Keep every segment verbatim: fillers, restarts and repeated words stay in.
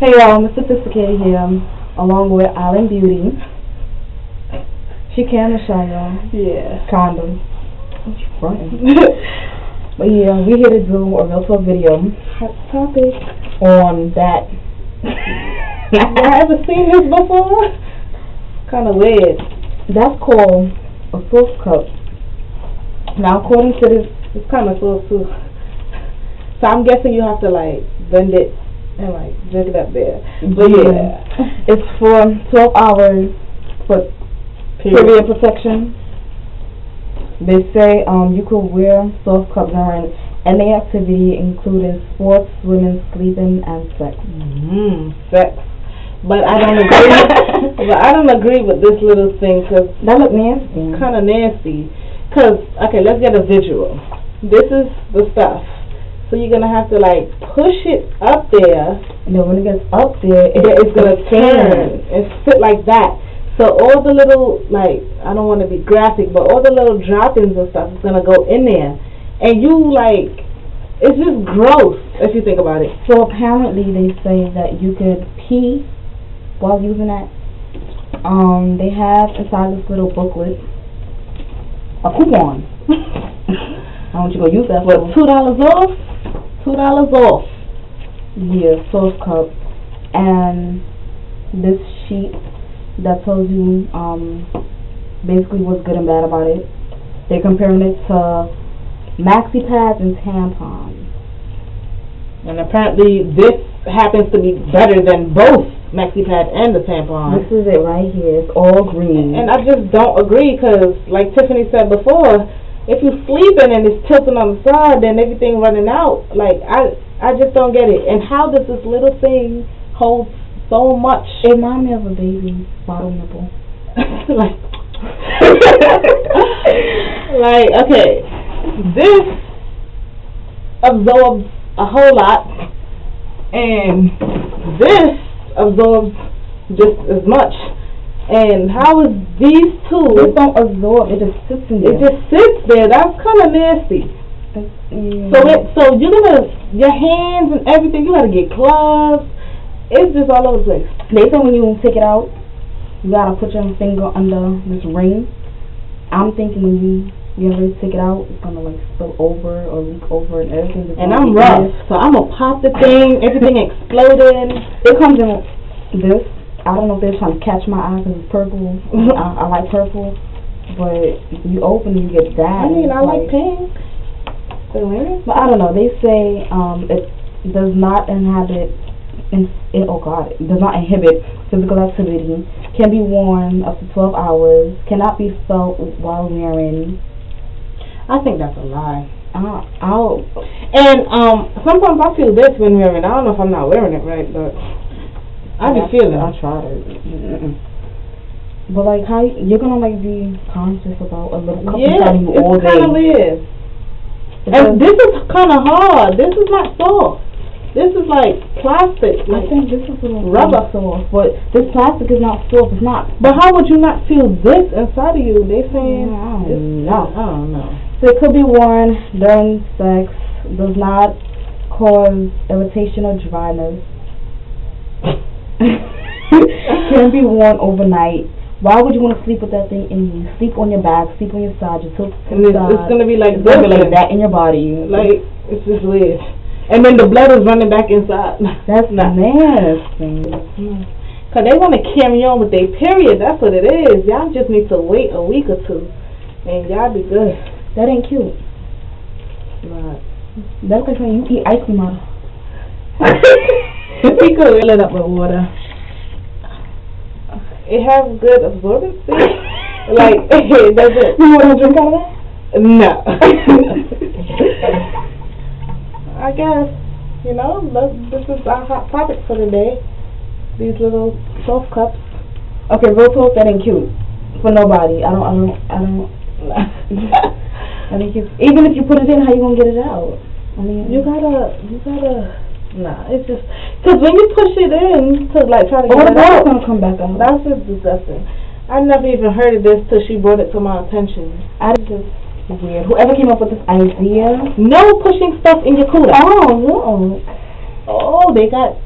Hey y'all, Miss Sophisticated here, along with Island Beauty. She camera shy, y'all. Yeah. Condom. What you frontin'? But yeah, we here to do a real talk video. Hot topic. On that. I haven't seen this before. Kinda weird. That's called a SoftCup. Now according to this, it's kinda soft too. So I'm guessing you have to like bend it and like drink it up there. But yeah, yeah. It's for twelve hours for period protection. They say um you could wear soft cups during any activity including sports, swimming, sleeping, and sex. Mm-hmm. Sex. But I don't agree. But I don't agree with this little thing because that look nasty. Kind of nasty. Cause okay, let's get a visual. This is the stuff. So you're gonna have to like push it up there, and then when it gets up there, it, it's gonna turn and sit like that. So all the little like I don't want to be graphic, but all the little droppings and stuff is gonna go in there, and you like it's just gross if you think about it. So apparently they say that you could pee while using that. Um, they have inside this little booklet a coupon. I want you to use that for two dollars off. Two dollars off. Yeah, SoftCup. And this sheet that tells you um basically what's good and bad about it. They're comparing it to maxi pads and tampons. And apparently this happens to be better than both maxi pad and the tampon. This is it right here. It's all green. And I just don't agree because, like Tiffany said before, if you're sleeping and it's tilting on the side, then everything running out. Like, I I just don't get it. And how does this little thing hold so much? It reminds me of a baby bottle nipple. Like, like, okay, this absorbs a whole lot, and this absorbs just as much. And how is these two? It don't absorb. It just sits in there. It just sits there. That's kind of nasty. Mm. So it, so you're gonna your hands and everything. You gotta get gloves. It's just all over the place. They say when you take it out, you gotta put your finger under this ring. I'm thinking when you get ready to take it out, it's gonna like spill over or leak over and everything. And I'm rough, so I'm gonna pop the thing. Everything exploding. It comes in this. I don't know if they're trying to catch my eye because it's purple. I, I like purple, but you open you get that. I mean, I like, like pink. But I don't know. They say um, it does not inhabit. In, it, oh God, it does not inhibit physical activity. Can be worn up to twelve hours. Cannot be felt while wearing. I think that's a lie. Uh, oh, and um, sometimes I feel this when wearing. I don't know if I'm not wearing it right, but. I be feeling. I tried it. Mm-mm. But like, how you're gonna like be conscious about a little couple yeah, of you all day? Yeah, it kind of is. And this is kind of hard. This is not soft. This is like plastic. I like, think this is a rubber soft, but this plastic is not soft. It's not. But how would you not feel this inside of you? They saying I don't know. I don't know. So it could be worn during sex. Does not cause irritation or dryness. Can be worn overnight. Why would you want to sleep with that thing in you? Sleep on your back, sleep on your side, your tilt to the side. It's gonna be like this, like that in your body. Like it's just weird. And then the blood is running back inside. That's not nasty. Cause they want to carry on with their period. That's what it is. Y'all just need to wait a week or two, and y'all be good. That ain't cute. Right. That's like when you eat ice cream out. If we could fill it up with water, it has good absorbency. Like, does it? You want to drink out of that? No. I guess, you know, this is our hot topic for today. These little soft cups. Okay, real talk, that ain't cute. For nobody. I don't, I don't, I don't. I think it's, even if you put it in, how you going to get it out? I mean, you gotta, you gotta. Nah, it's just because when you push it in to like try to get it out, it's gonna come back out. That's just disgusting. I never even heard of this till she brought it to my attention. I just weird. Whoever came up with this idea, no pushing stuff in your cooler. Oh no. Oh, they got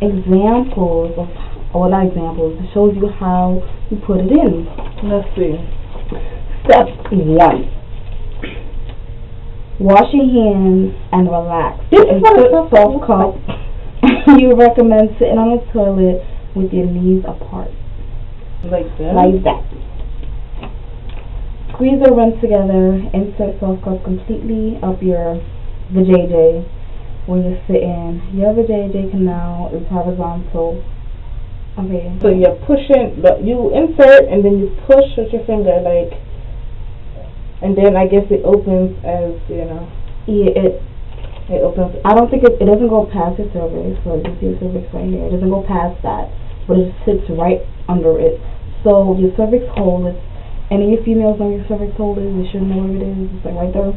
examples of, or not examples, it shows you how you put it in. Let's see. Step one. Wash your hands and relax. This is what a SoftCup. You recommend sitting on the toilet with your knees apart. Like that? Like that. Squeeze or rinse together. Insert SoftCup completely up your vajayjay when you sit in. Your vajayjay canal is horizontal. Okay. So you're pushing, but you insert and then you push with your finger, like, and then I guess it opens as, you know. Yeah, it it opens. I don't think it, it doesn't go past your cervix, so you see your cervix right here. It doesn't go past that, but it sits right under it. So your cervix hole is, and any females know your cervix hole is, they should know where it is, it's like right there.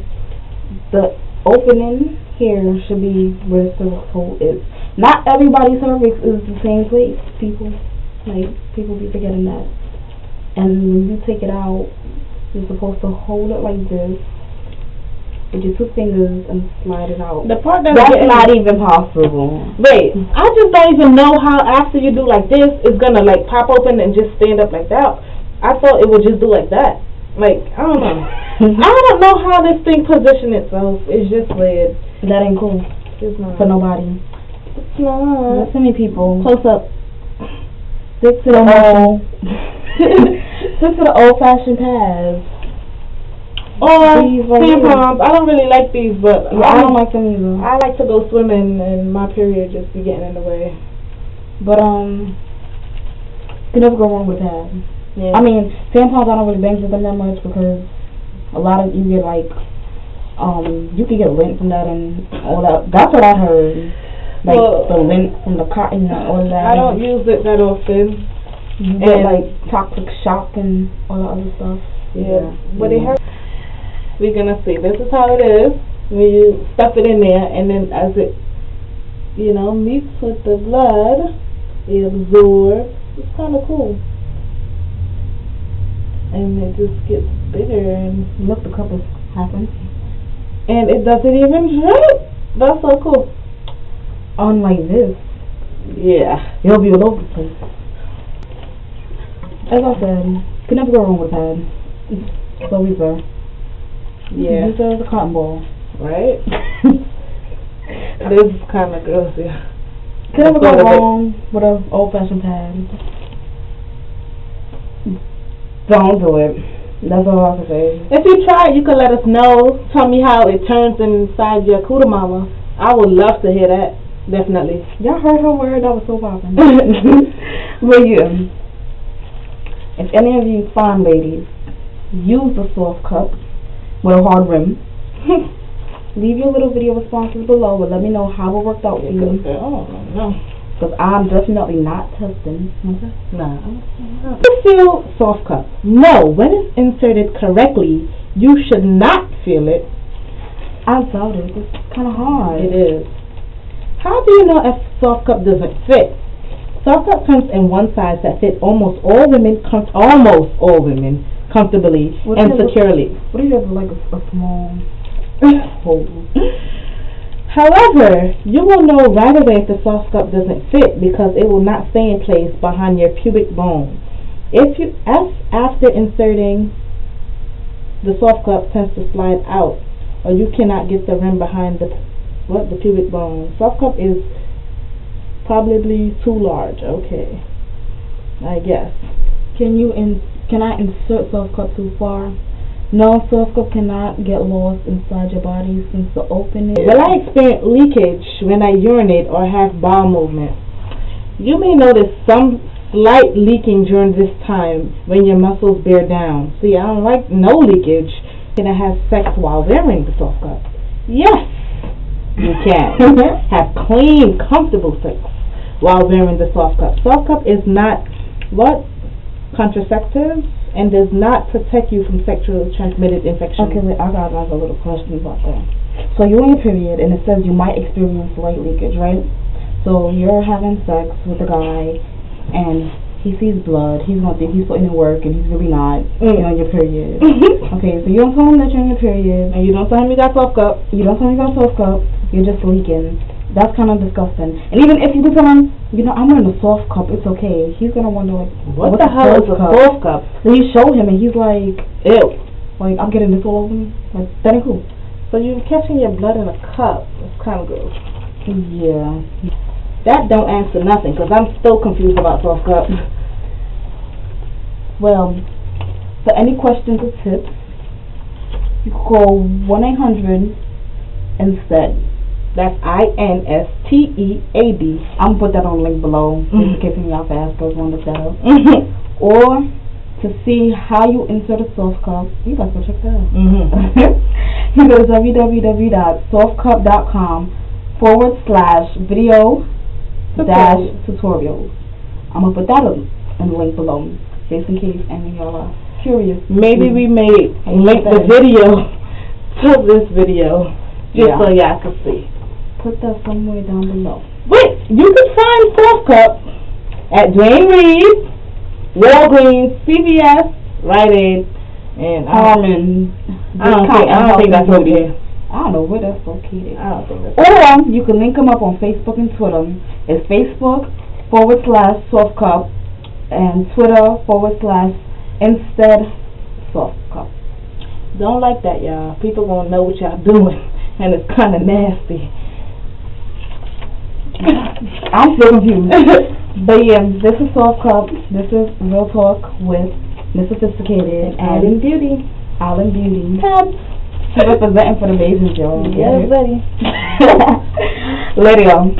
The opening here should be where the cervix hole is. Not everybody's cervix is the same place, people. Like, people be forgetting that. And when you take it out, you're supposed to hold it like this with your two fingers and slide it out. The part that That's getting, not even possible. Wait, I just don't even know how after you do like this, it's gonna like pop open and just stand up like that. I thought it would just do like that. Like, I don't know. I don't know how this thing positioned itself. It's just weird. That ain't cool. It's not. For nobody. It's not. Not so many people. Close up. Stick to the old. Stick to the old-fashioned pads. Or tampons. I don't really like these, but yeah, I don't like them either. I like to go swimming, and my period just be getting in the way. But um, you can never go wrong with pads. Yeah. I mean, tampons, I don't really bang with them that much because a lot of you get like, um, you can get lint from that and all that. That's what I heard. Like, well, the lint from the cotton and all that. I don't use it that often. You and get like toxic shock and all that other stuff. Yeah. yeah. But it hurts. We're gonna see. This is how it is. We stuff it in there, and then as it, you know, meets with the blood, it absorbs. It's kind of cool. And it just gets bigger, and look, the cup is half empty. And it doesn't even hurt. That's so cool. Unlike this. Yeah. You'll be all over the place. As I said, could never go wrong with pads. So we were. Yeah. These are the cotton ball. Right? This is kind of gross, yeah. Could never go wrong with an old-fashioned pad. Don't do it. That's all I can say. If you try it, you can let us know. Tell me how it turns inside your cooter mama. I would love to hear that. Definitely. Y'all heard her word. That was so popping. But yeah. If any of you fine ladies use a SoftCup with a hard rim, leave your little video responses below, but let me know how it worked out for you. Oh, no. Because I'm definitely not testing. Okay. Nah. No. You feel SoftCup. No, when it's inserted correctly, you should not feel it. I doubt it. It's kind of hard. It is. How do you know if SoftCup doesn't fit? SoftCup comes in one size that fits almost all women, com almost all women, comfortably what and securely. Look, what do you have like a, a small hole? However, you will know right away if the SoftCup doesn't fit because it will not stay in place behind your pubic bone. If you, if after inserting, the SoftCup tends to slide out, or you cannot get the rim behind the what the pubic bone. SoftCup is probably too large. Okay, I guess. Can you in? Can I insert SoftCup too far? No, SoftCup cannot get lost inside your body since the opening. Will I experience leakage when I urinate or have bowel movement? You may notice some slight leaking during this time when your muscles bear down. See, I don't like no leakage. Can I have sex while wearing the SoftCup? Yes, you can. Have clean, comfortable sex while wearing the SoftCup. SoftCup is not, what, contraceptive? And does not protect you from sexually transmitted infection. Okay, wait, I got like a little question about that. So you're in your period, and it says you might experience light leakage, right? So you're having sex with a guy, and he sees blood. He's gonna think he's putting in work, and he's really not. Mm. You're on your period. Okay, so you don't tell him that you're on your period, and you don't tell him you got SoftCup. You don't tell him you got SoftCup. You're just leaking. That's kind of disgusting. And even if you do tell him, you know, I'm wearing a soft cup, it's okay. He's going to wonder, like, what, what the hell is a soft cup? Then you show him and he's like, ew. Like, I'm getting this all over me. Like, that ain't cool. So you're catching your blood in a cup. It's kind of gross. Yeah. That don't answer nothing, because I'm still confused about soft cup. Well, for any questions or tips, you can call one eight hundred instead. That's I N S T E A D. I'm going to put that on the link below in case y'all fast those one to tell. Or to see how you insert a soft cup, you guys go check that out. You go to w w w dot softcup dot com forward slash video dash tutorials. I'm going to put that on the link below just in case any of y'all are curious. Maybe we may link the video to this video just so y'all can see. Put that somewhere down below. Wait, you can find SoftCup at Dwayne Reed, Walgreens, C V S, Rite Aid, and Harmon. Um, I, I don't think that's okay. I don't know where that's located. I don't think that's okay. Or you can link them up on Facebook and Twitter. It's Facebook forward slash SoftCup and Twitter forward slash instead SoftCup. Don't like that, y'all. People gonna know what y'all doing, and it's kind of nasty. I'm still confused. But yeah, this is SoftCup. This is Real Talk with Miss Sophisticated and Island Beauty. Island Beauty. She's representing for the babies, y'all. Yeah, buddy. Later, y'all.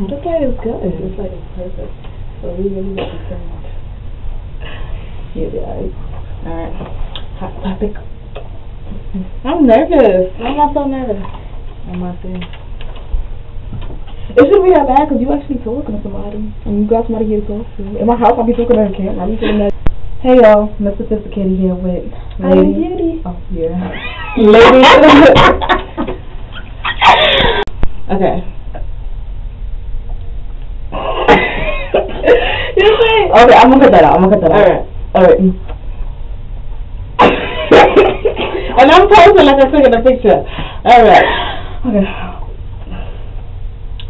This light is good. This light is perfect. So we really got to turn off. Yeah, guys. Alright. Hot topic. I'm nervous. Why am I so nervous? I'm not saying. It shouldn't be that bad because you actually talking to somebody. And you got somebody here to talk to. In my house, I'll be talking to her camera. I'll be sitting there. Hey, y'all. Miss Sophisticated here with Lady Beauty. Oh, yeah. Lady. Okay. Okay, I'm gonna cut that out. I'm gonna cut that out. All right, all right. And I'm posing like I took in a picture. All right. Okay.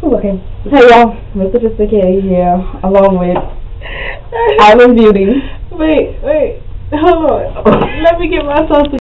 Ooh, okay. Hey y'all, Miss Sophisticated here, along with Island Beauty. Wait, wait, hold on. Let me get myself together.